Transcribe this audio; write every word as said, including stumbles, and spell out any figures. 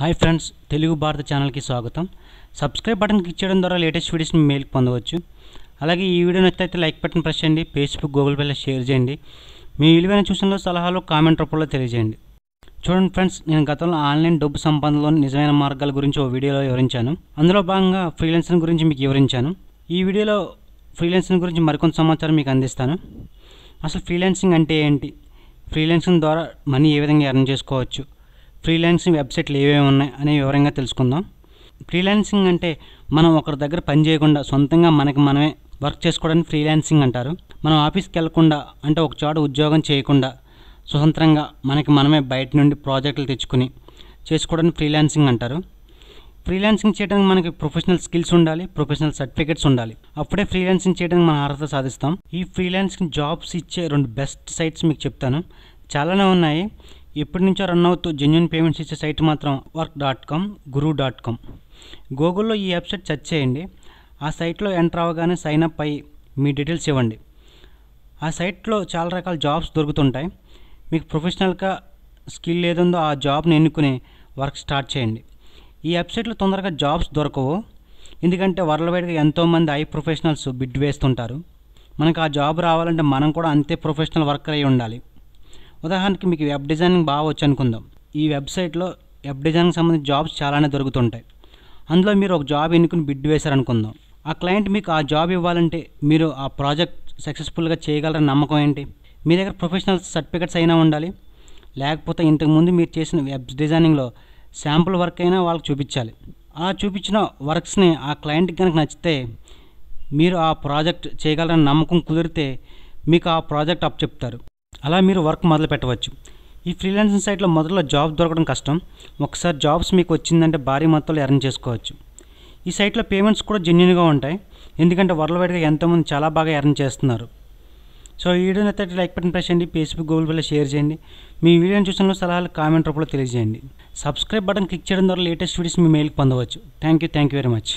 high friends Telugu Bharati channel की स्वागत subscribe button click చేయడం ద్వారా లేటెస్ట్ वीडियोस ని మెయిల్ పొందవచ్చు అలాగే ఈ వీడియో నచ్చితే లైక్ బటన్ ప్రెస్ చేయండి Facebook Google పైల షేర్ చేయండి మీ విలువైన సూచనలు సలహాలు కామెంట్ రూపంలో తెలియజేయండి చూడండి ఫ్రెండ్స్ నేను గతంలో ఆన్లైన్ డబ్బు సంపాదనలోని నిజమైన మార్గాల గురించి ఒక వీడియోలో వివరించాను అందులో భాగంగా ఫ్రీలాన్సింగ్ గురించి మీకు వివరించాను ఈ వీడియోలో ఫ్రీలాన్సింగ్ గురించి మరికొంత సమాచారం మీకు అందిస్తాను అసలు ఫ్రీలాన్సింగ్ అంటే ఏంటి ఫ్రీలాన్సింగ్ ద్వారా మనీ ఏ విధంగా ఎర్న్ చేసుకోవచ్చు ఫ్రీలాన్సింగ్ వెబ్‌సైట్లు ఏవేవి ఉన్నాయి అనే వివరంగా తెలుసుకుందాం ఫ్రీలాన్సింగ్ అంటే మనం ఒకరి దగ్గర పని చేయకుండా సొంతంగా మనకి మనమే వర్క్ చేసుకోవడానికి ఫ్రీలాన్సింగ్ అంటారు మనం ఆఫీస్కి వెళ్ళకుండా అంటే ఒక చోట ఉద్యోగం చేయకుండా స్వతంత్రంగా మనకి మనమే బయట నుండి ప్రాజెక్టులు తెచ్చుకొని చేసుకోవడానికి ఫ్రీలాన్సింగ్ అంటారు ఫ్రీలాన్సింగ్ చేయడానికి మనకి ప్రొఫెషనల్ స్కిల్స్ ఉండాలి ప్రొఫెషనల్ సర్టిఫికెట్స్ ఉండాలి అప్పుడే ఫ్రీలాన్సింగ్ చేయడానికి మనం అర్హత సాధిస్తాం ఈ ఫ్రీలాన్సింగ్ జాబ్స్ ఇచ్చే రెండు బెస్ట్ సైట్స్ మీకు చెప్తాను చాలానే ఉన్నాయి ఇప్పటి నుంచో రన్ అవుతూ జెన్యూన్ పేమెంట్స్ ఇచ్చే సైట్ మాత్రం work dot com guru dot com గూగుల్లో ఈ వెబ్సైట్ సెర్చ్ చేయండి ఆ సైట్లో ఎంటర్ అవ్వగానే సైన్ అప్ అయ్యి మీ డీటెయిల్స్ ఇవ్వండి ఆ సైట్లో చాలా రకాల జాబ్స్ దొరుకుతుంటాయి మీకు ప్రొఫెషనల్గా స్కిల్ ఏదుందో ఆ జాబ్ని ఎన్నుకుని వర్క్ స్టార్ట్ చేయండి ఈ వెబ్సైట్లో తొందరగా జాబ్స్ దొరకవు ఎందుకంటే వరల్డ్ వైడ్గా ఎంతోమంది ఐ ప్రొఫెషనల్స్ బిడ్ వేస్తుంటారు మనకు ఆ జాబ్ రావాలంటే మనం కూడా అంతే ప్రొఫెషనల్ వర్కర్ అయి ఉండాలి ఉదాహరణకి మీకు వెబ్ డిజైనింగ్ బాగా వచ్చు అనుకుందాం ఈ వెబ్సైట్లో వెబ్ డిజైనింగ్ సంబంధించిన జాబ్స్ చాలానే దొరుకుతుంటాయి అందులో మీరు ఒక జాబ్ ఎన్నుకుని బిడ్ వేశారనుకుందాం ఆ క్లయింట్ మీకు ఆ జాబ్ ఇవ్వాలంటే మీరు ఆ ప్రాజెక్ట్ సక్సెస్ఫుల్గా చేయగలరని నమ్మకం ఏంటి మీ దగ్గర ప్రొఫెషనల్ సర్టిఫికెట్స్ అయినా ఉండాలి లేకపోతే ఇంతకుముందు మీరు చేసిన వెబ్ డిజైనింగ్లో శాంపుల్ వర్క్ అయినా వాళ్ళకి చూపించాలి అలా చూపించిన వర్క్స్ని ఆ క్లయింట్కి కనుక నచ్చితే మీరు ఆ ప్రాజెక్ట్ చేయగలరని నమ్మకం కుదిరితే మీకు ఆ ప్రాజెక్ట్ అప్ చెప్తారు అలా మీరు వర్క్ మొదలు పెట్టవచ్చు ఈ ఫ్రీలాన్సింగ్ సైట్లో మొదట్లో జాబ్ దొరకడం కష్టం ఒకసారి జాబ్స్ మీకు వచ్చిందంటే భారీ మొత్తంలో ఎర్న్ చేసుకోవచ్చు ఈ సైట్లో పేమెంట్స్ కూడా జెన్యూన్గా ఉంటాయి ఎందుకంటే వరల్డ్ వైడ్గా ఎంతోమంది చాలా బాగా ఎర్న్ చేస్తున్నారు సో ఈ వీడియోని అయితే లైక్ బటన్ ప్రెస్ చేయండి ఫేస్బుక్ గూగుల్ పైలో షేర్ చేయండి మీ వీడియోని చూసిన సలహాలు కామెంట్ రూపంలో తెలియజేయండి సబ్స్క్రైబ్ బటన్ క్లిక్ చేయడం ద్వారా లేటెస్ట్ వీడియోస్ మీ మెయిల్కి పొందవచ్చు thank you thank you very much